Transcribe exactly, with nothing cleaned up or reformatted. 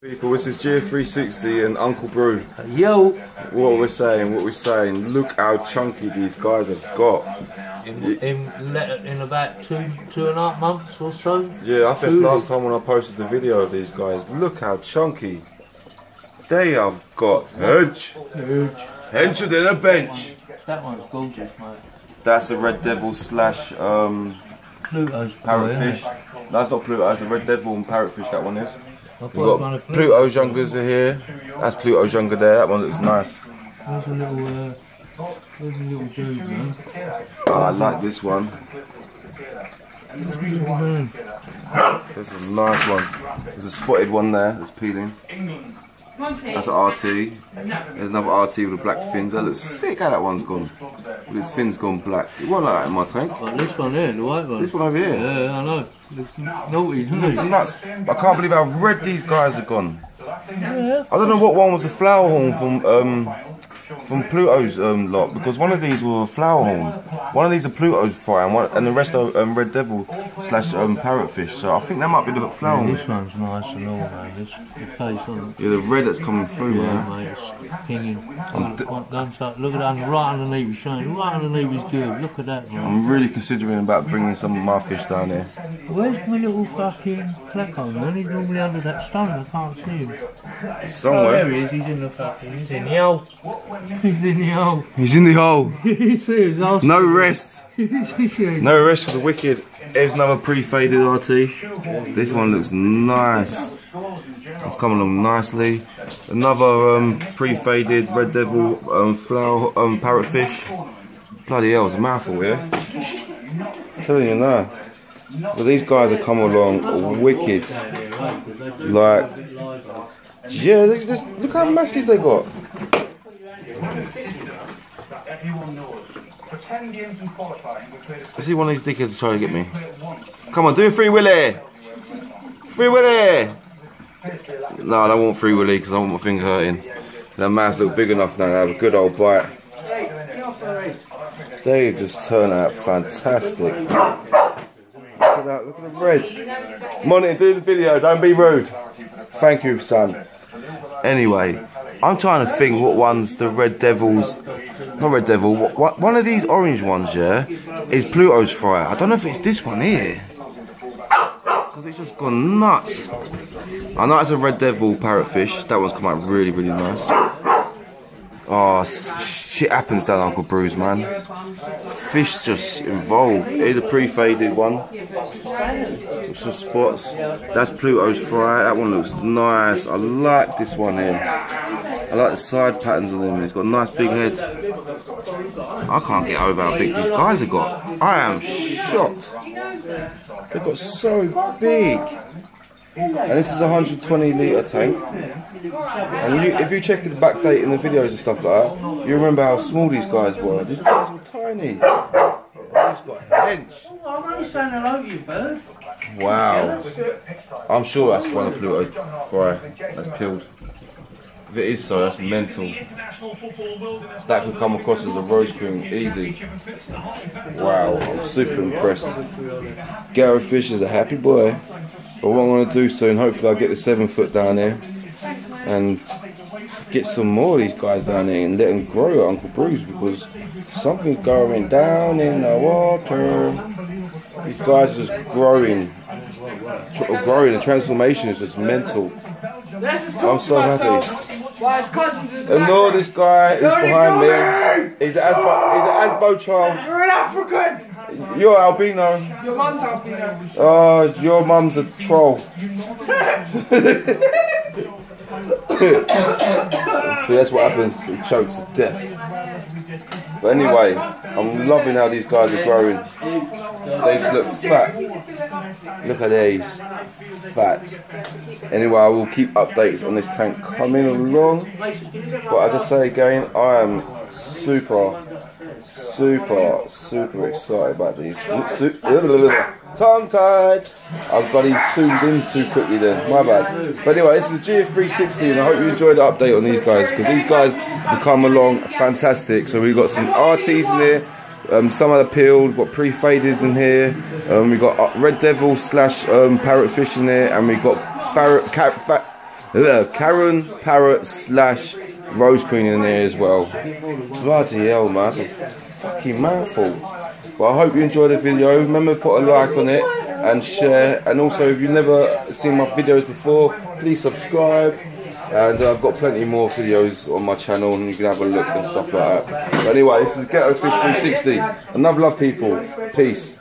People, this is Ghetto fish three sixty and Uncle Brew. Yo! What we're saying, what we're saying, look how chunky these guys have got. In, in, in about two, two and a half months or so? Yeah, I think it's last time when I posted the video of these guys, look how chunky they have got. Hedge! Hedge! Hedge than a bench! That one's gorgeous, mate. That's a Red Devil slash um, Pluto's parrotfish. Boy, that's not Pluto, that's a Red Devil and parrotfish, that one is. We've got Pluto's youngers are here. That's Pluto's younger there. That one looks nice. There's a little, uh, there's a little dude, man. Oh, I like this one. There's a nice one. There's a spotted one there that's peeling. That's an R T. There's another R T with the black fins. That looks sick how that one's gone. With its fins gone black. It wasn't like that in my tank. Well, this one here, the white one. This one over here. Yeah, I know. Looks naughty, doesn't it? It's nuts. I can't believe how red these guys have gone. Yeah. I don't know what one was a flowerhorn from um, from Pluto's um, lot, because one of these were a flowerhorn, one of these are Pluto's fry, and, one, and the rest are um, Red Devil slash um, parrotfish. So I think that might be the flowerhorn. Yeah, this one's nice and all, man. This the face on it. Yeah, the red that's coming through, yeah, man. Mate, it's pinging. Look at that, right underneath his shine, right underneath his good. Look at that, man. I'm really considering about bringing some of my fish down here. Where's my little fucking pleco, man? He's normally under that stone. I can't see him. Somewhere. Oh, there he is. He's in the fucking. He's in the hole. He's in the hole. He's in the hole. He's serious. No rest. No rest for the wicked. There's another pre-faded R T. This one looks nice. It's come along nicely. Another um, pre-faded Red Devil um, flower um, parrotfish. Bloody hell, it's a mouthful here. I'm telling you now. But these guys have come along wicked. Like, yeah, they, they, look how massive they got. I see one of these dickheads trying to get me. Come on, do a free willy! Free willy! No, I don't want free willy because I want my finger hurting. That man's look big enough now to have a good old bite. They just turn out fantastic. Look at that, look at the red. Monitor, do the video, don't be rude. Thank you, son. Anyway, I'm trying to think what ones the Red Devils, not Red Devil, what, one of these orange ones, yeah, is Pluto's fryer. I don't know if it's this one here. Because it's just gone nuts. I know it's a Red Devil parrotfish. That one's come out really, really nice. Oh, shit happens down Uncle Brew's, man. Fish just involved. Here's a pre-faded one. With some spots. That's Pluto's fry. That one looks nice. I like this one here. I like the side patterns on him. He's got a nice big head. I can't get over how big these guys have got. I am shocked. They've got so big. And this is a one hundred twenty litre tank. And you, if you check the back date in the videos and stuff like that, you remember how small these guys were. These guys were tiny. He's got a bench. I'm only saying hello to you, bird. Wow. I'm sure that's one of Pluto's fry that's peeled. If it is so, that's mental. That could come across as a roast cream, easy. Wow, I'm super impressed. GhettoFish is a happy boy. But what I'm going to do soon, hopefully I'll get the seven foot down there and get some more of these guys down there and let them grow at Uncle Brew's, because something's going down in the water. These guys are just growing, growing, the transformation is just mental. I'm so happy. Ignore this guy who's behind me. He's an Asbo, he's an Asbo child. You're an African. You're albino. Your mum's albino. Oh, your mum's a troll. See, that's what happens. He chokes to death. But anyway, I'm loving how these guys are growing. They just look fat. Look at these. Fat. Anyway, I will keep updates on this tank coming along. But as I say again, I am super... Super, super excited about these. Tongue-tied! I've got it zoomed in too quickly then, my bad. But anyway, this is the G three sixty and I hope you enjoyed the update on these guys, because these guys have come along fantastic. So we've got some R Ts in here, um, some are peeled, we've got pre-fadeds in here, um, we've got Red Devil slash um, parrotfish in here, and we've got parrot, cat, fat, Look, Karen, Parrot, slash Rose Queen in there as well. Bloody hell, man. That's a fucking mouthful. But I hope you enjoyed the video. Remember to put a like on it and share. And also, if you've never seen my videos before, please subscribe. And I've got plenty more videos on my channel, and you can have a look and stuff like that. But anyway, this is GhettoFish three sixty. And love, love, people. Peace.